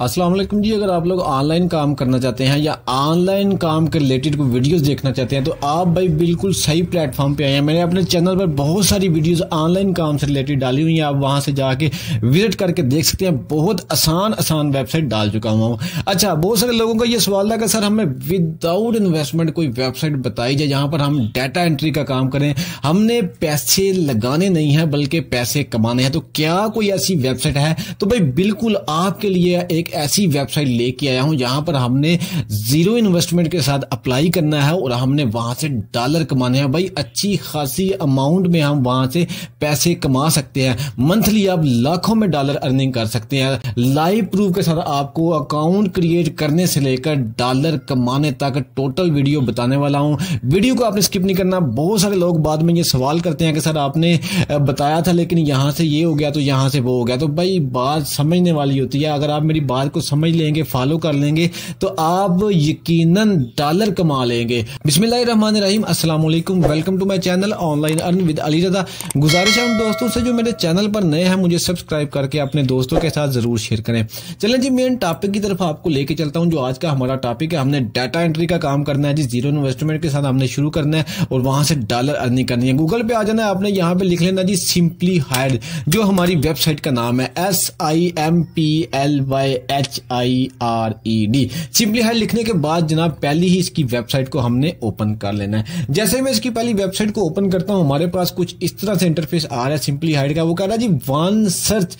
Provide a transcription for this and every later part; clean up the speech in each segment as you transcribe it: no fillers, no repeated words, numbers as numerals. अस्सलाम वालेकुम जी। अगर आप लोग ऑनलाइन काम करना चाहते हैं या ऑनलाइन काम के रिलेटेड कोई वीडियोस देखना चाहते हैं तो आप भाई बिल्कुल सही प्लेटफॉर्म पे आए हैं। मैंने अपने चैनल पर बहुत सारी वीडियोस ऑनलाइन काम से रिलेटेड डाली हुई हैं, आप वहां से जाके विजिट करके देख सकते हैं। बहुत आसान आसान वेबसाइट डाल चुका हूँ। अच्छा, बहुत सारे लोगों का ये सवाल था कि सर हमें विदाउट इन्वेस्टमेंट कोई वेबसाइट बताई जाए जहाँ पर हम डाटा एंट्री का काम करें, हमने पैसे लगाने नहीं है बल्कि पैसे कमाने हैं, तो क्या कोई ऐसी वेबसाइट है? तो भाई बिल्कुल आपके लिए एक ऐसी वेबसाइट लेके आया हूं जहां पर हमने जीरो इन्वेस्टमेंट के साथ अप्लाई करना है और हमने वहां से डॉलर कमाने हैं। भाई अच्छी खासी अमाउंट में हम वहां से पैसे कमा सकते हैं। मंथली आप लाखों में डॉलर अर्निंग कर सकते हैं। लाइव प्रूफ के साथ आपको अकाउंट क्रिएट करने से लेकर डॉलर कमाने तक टोटल वीडियो बताने वाला हूं। वीडियो को आपने स्किप नहीं करना। बहुत सारे लोग बाद में ये सवाल करते हैं कि सर आपने बताया था लेकिन यहां से ये हो गया तो यहां से वो हो गया। तो भाई बात समझने वाली होती है। अगर आप मेरी बात को समझ लेंगे, फॉलो कर लेंगे तो आप यकीनन डॉलर कमा लेंगे। बिस्मिल्लाहिर्रहमानिर्रहीम, अस्सलाम वालेकुम, welcome to my channel online earn with Ali Raza. गुजारिश है उन दोस्तों से जो मेरे चैनल पर नए हैं, मुझे सब्सक्राइब करके अपने दोस्तों के साथ जरूर शेयर करें। चलें जी, मेन टॉपिक की तरफ आपको लेके चलता हूं। जो आज का हमारा टॉपिक है, हमने डाटा एंट्री का काम करना है जी, जीरो इन्वेस्टमेंट के साथ हमने शुरू करना है और वहां से डॉलर अर्निंग करनी है। गूगल पे आ जाना है आपने, यहाँ पे लिख लेना जी सिंपली हायर्ड, जो हमारी वेबसाइट का नाम है SIMPLYHIRED। सिंपली हायर्ड लिखने के बाद जनाब पहली ही इसकी वेबसाइट को हमने ओपन कर लेना है। जैसे मैं इसकी पहली वेबसाइट को ओपन करता हूं, हमारे पास कुछ इस तरह से इंटरफेस आ रहा है सिंपली हायर्ड का। वो कह रहा है जी one search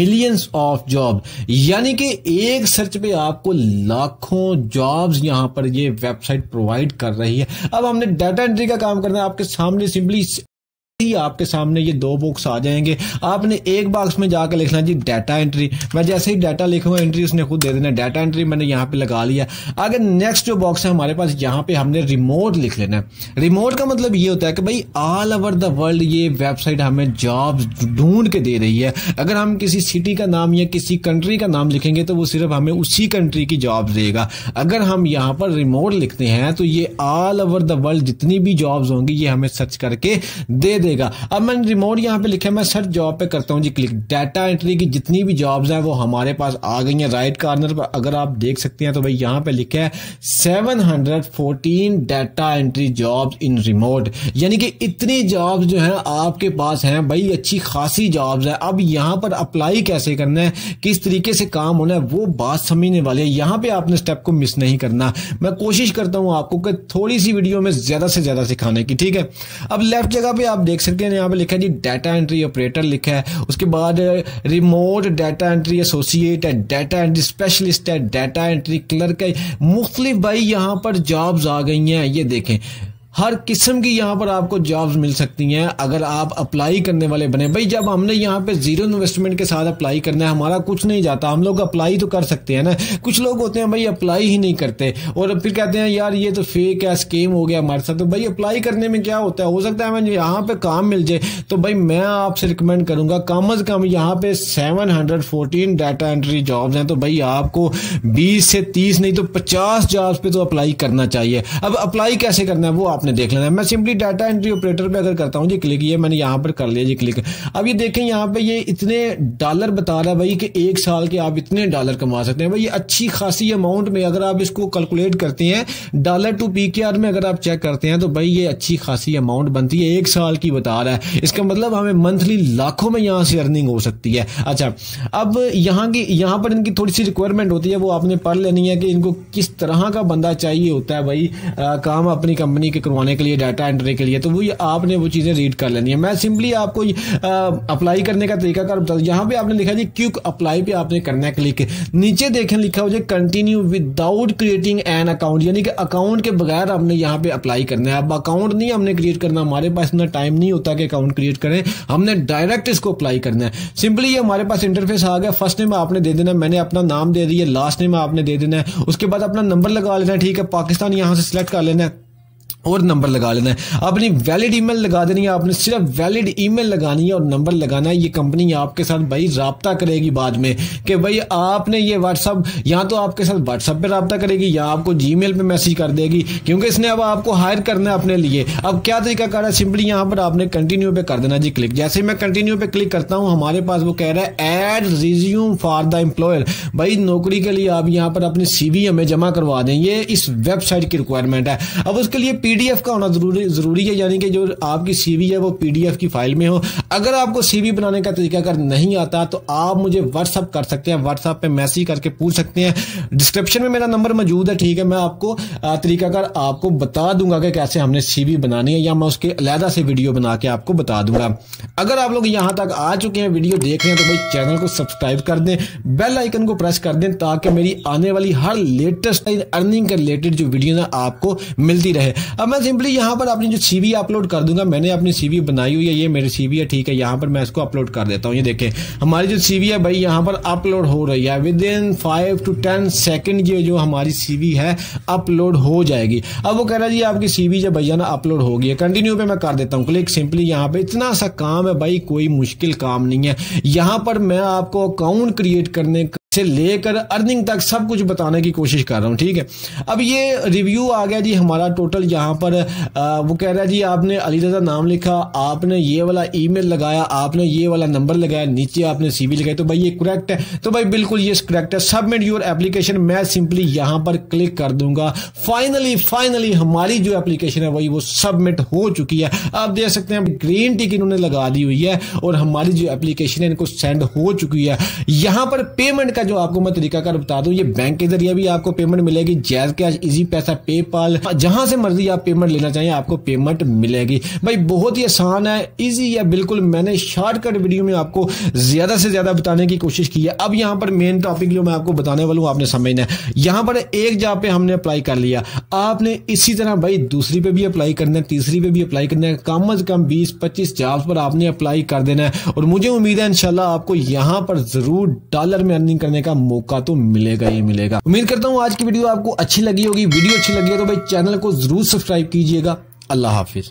millions of job, यानी कि एक सर्च पे आपको लाखों जॉब्स यहां पर ये वेबसाइट प्रोवाइड कर रही है। अब हमने डाटा एंट्री का काम करना है। आपके सामने सिंपली आपके सामने ये दो बॉक्स आ जाएंगे। आपने एक बॉक्स में जाकर लिखना जी डाटा एंट्री। मैं जैसे ही डाटा लिखूंगा एंट्री उसने खुद दे देना। डाटा एंट्री मैंने यहाँ पे लगा लिया। आगे नेक्स्ट जो बॉक्स है हमारे पास, यहाँ पे हमने रिमोट लिख लेना है। रिमोट का मतलब ये होता है कि भाई ऑल ओवर द वर्ल्ड ये वेबसाइट हमें जॉब्स ढूंढ के दे रही है। अगर हम किसी सिटी का नाम या किसी कंट्री का नाम लिखेंगे तो वो सिर्फ हमें उसी कंट्री की जॉब्स देगा। अगर हम यहाँ पर रिमोट लिखते हैं तो ये ऑल ओवर द वर्ल्ड जितनी भी जॉब्स होंगी ये हमें सर्च करके दे देगा। अब मैंने रिमोट यहाँ पे लिखा है, मैं सर्च जॉब पे करता हूं जी क्लिक। डाटा एंट्री की जितनी भी जॉब्स हैं वो हमारे पास आ गई हैं। राइट कॉर्नर पर अगर आप देख सकते हैं तो भाई यहाँ पे लिखा है 714 data entry jobs in remote, यानी कि इतनी जॉब्स जो हैं आपके पास हैं। भाई अच्छी खासी जॉब्स हैं। अब यहाँ पर अप्लाई कैसे करना है, किस तरीके से काम होना है, वो बात समझने वाली है। यहाँ पे आपने स्टेप को मिस नहीं करना। मैं कोशिश करता हूँ आपको कि थोड़ी सी वीडियो में ज्यादा से ज्यादा सिखाने की, ठीक है। अब लेफ्ट जगह पे आप देख सकते हैं, यहाँ पे लिखा है जी डाटा एंट्री ऑपरेटर लिखा है। उसके बाद रिमोट डाटा एंट्री एसोसिएट है, डाटा एंट्री स्पेशलिस्ट है, डाटा एंट्री क्लर्क है। मुख्तलिफ भाई यहाँ पर जॉब्स आ गई हैं। ये देखें हर किस्म की यहाँ पर आपको जॉब्स मिल सकती हैं अगर आप अप्लाई करने वाले बने। भाई जब हमने यहाँ पे जीरो इन्वेस्टमेंट के साथ अप्लाई करना है, हमारा कुछ नहीं जाता, हम लोग अप्लाई तो कर सकते हैं ना। कुछ लोग होते हैं भाई अप्लाई ही नहीं करते और फिर कहते हैं यार ये तो फेक है, स्केम हो गया हमारे साथ। तो भाई अप्लाई करने में क्या होता है, हो सकता है हमें यहाँ पे काम मिल जाए। तो भाई मैं आपसे रिकमेंड करूंगा कम अज कम यहाँ पे 714 डाटा एंट्री जॉब्स हैं, तो भाई आपको 20 से 30 नहीं तो 50 जॉब्स पे तो अप्लाई करना चाहिए। अब अप्लाई कैसे करना है वो आपने देख लेना है। मैं सिंपली डाटा एंट्री ऑपरेटर पे अगर करता हूं जी क्लिक, ये मैंने यहां पर कर लिया जी क्लिक। अब ये देखें यहाँ पे ये इतने डॉलर बता रहा है भाई कि एक साल के आप इतने डॉलर कमा सकते हैं। भाई ये अच्छी खासी अमाउंट में अगर आप इसको कैलकुलेट करते हैं, डॉलर टू पीकेआर में अगर आप चेक करते हैं तो भाई ये अच्छी खासी अमाउंट बनती है। एक साल की बता रहा है, इसका मतलब हमें मंथली लाखों में यहाँ से अर्निंग हो सकती है। अच्छा, अब यहाँ पर इनकी थोड़ी सी रिक्वायरमेंट होती है, वो आपने पढ़ लेनी है कि इनको किस तरह का बंदा चाहिए होता है भाई काम अपनी कंपनी के करवाने के लिए, डाटा एंट्री के लिए। तो वो आपने वो चीजें रीड कर लेनी है। मैं सिंपली आपको अप्लाई करने का तरीका कर बता दूं। यहाँ पे आपने लिखा जी क्विक अप्लाई पे आपने करना है क्लिक। नीचे देखें लिखा हो जाए continue without creating an account, यानी कि अकाउंट के बगैर आपने यहाँ पे अप्लाई करना है। अब अकाउंट नहीं हमने क्रिएट करना, हमारे पास इतना टाइम नहीं होता कि अकाउंट क्रिएट करें, हमने डायरेक्ट इसको अप्लाई करना है। सिंपली ये हमारे पास इंटरफेस आ गया। फर्स्ट नेम आपने दे देना, मैंने अपना नाम दे दिया, लास्ट नेम आपने दे देना है। उसके बाद अपना नंबर लगा लेना, ठीक है, पाकिस्तान यहाँ से सिलेक्ट कर लेना है। और नंबर लगा लेना है, अपनी वैलिड ईमेल लगा देनी है, आपने सिर्फ वैलिड ईमेल लगानी है और नंबर लगाना है। ये कंपनी आपके साथ भाई रब्ता करेगी बाद में कि भाई आपने ये व्हाट्सअप, या तो आपके साथ व्हाट्सअप पे रब्ता करेगी या आपको जीमेल पे मैसेज कर देगी, क्योंकि इसने अब आपको हायर करना है अपने लिए। अब क्या तरीका कर रहा है, सिंपली यहाँ पर आपने कंटिन्यू पे कर देना जी क्लिक। जैसे मैं कंटिन्यू पे क्लिक करता हूँ, हमारे पास वो कह रहा है add resume for the employer. भाई नौकरी के लिए आप यहाँ पर अपनी CV हमें जमा करवा दें, ये इस वेबसाइट की रिक्वायरमेंट है। अब उसके लिए PDF का होना जरूरी है, यानी कि जो आपकी CV है वो PDF की फाइल में हो। अगर आपको CV बनाने का तरीका अगर नहीं आता तो आप मुझे WhatsApp कर सकते हैं, WhatsApp पे मैसेज करके पूछ सकते हैं। डिस्क्रिप्शन में मेरा नंबर मौजूद है, ठीक है, मैं आपको तरीकाकार आपको बता दूंगा कि कैसे हमने CV बनानी है, या मैं उसके अलहदा से वीडियो बना के आपको बता दूंगा। अगर आप लोग यहाँ तक आ चुके हैं, वीडियो देख रहे हैं, तो भाई चैनल को सब्सक्राइब कर दें, बेल आइकन को प्रेस कर दें, ताकि मेरी आने वाली हर लेटेस्ट अर्निंग के रिलेटेड जो वीडियो ना आपको मिलती रहे। अब मैं सिंपली यहाँ पर अपनी जो CV अपलोड कर दूंगा, मैंने अपनी CV बनाई हुई है, ये मेरी CV है, ठीक है, यहाँ पर मैं इसको अपलोड कर देता हूँ। ये देखें हमारी जो CV है भाई यहाँ पर अपलोड हो रही है, विद इन 5 to 10 सेकेंड ये जो हमारी CV है अपलोड हो जाएगी। अब वो कह रहा है जी आपकी CV जो भैया ना अपलोड हो गई है, कंटिन्यू पे मैं कर देता हूँ क्लिक। सिंपली यहाँ पे इतना सा काम है भाई, कोई मुश्किल काम नहीं है। यहाँ पर मैं आपको अकाउंट क्रिएट करने से लेकर अर्निंग तक सब कुछ बताने की कोशिश कर रहा हूँ, ठीक है। अब ये रिव्यू आ गया जी हमारा टोटल, यहाँ पर वो कह रहा है जी आपने अली रजा नाम लिखा, आपने ये वाला ईमेल लगाया, आपने ये वाला नंबर लगाया, नीचे आपने CV लगाई, तो भाई ये करेक्ट है, तो भाई बिल्कुल ये करेक्ट है। सबमिट योर एप्लीकेशन, मैं सिंपली यहाँ पर क्लिक कर दूंगा। फाइनली हमारी जो एप्लीकेशन है वही वो सबमिट हो चुकी है। आप देख सकते हैं ग्रीन टिक इन्होंने लगा दी हुई है और हमारी जो एप्लीकेशन है इनको सेंड हो चुकी है। यहाँ पर पेमेंट जो आपको मैं तरीका कर बता दूं, ये बैंक के जरिए भी आपको पेमेंट मिलेगी, JazzCash, Easypaisa, PayPal, जहां से मर्जी आप पेमेंट लेना चाहिए आपको पेमेंट मिलेगी। भाई बहुत ही आसान है, इजी है, बिल्कुल मैंने शॉर्टकट वीडियो में आपको ज्यादा से ज्यादा बताने की कोशिश की है। अब यहां पर मेन टॉपिक जो मैं आपको बताने वाला हूं आपने समझना है। यहां पर एक जॉब पे हमने अप्लाई कर लिया, आपने इसी तरह भाई दूसरी पे भी अप्लाई करना है, तीसरी पे भी अप्लाई करना है, कम से कम 20-25 जॉब्स पर आपने अप्लाई कर देना है। और मुझे उम्मीद है इंशाल्लाह आपको यहां पर जरूर डॉलर में अर्निंग का मौका तो मिलेगा ही मिलेगा। उम्मीद करता हूं आज की वीडियो आपको अच्छी लगी होगी। वीडियो अच्छी लगी है तो भाई चैनल को जरूर सब्सक्राइब कीजिएगा। अल्लाह हाफिज।